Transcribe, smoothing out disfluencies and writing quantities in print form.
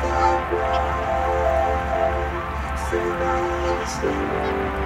Say that